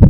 You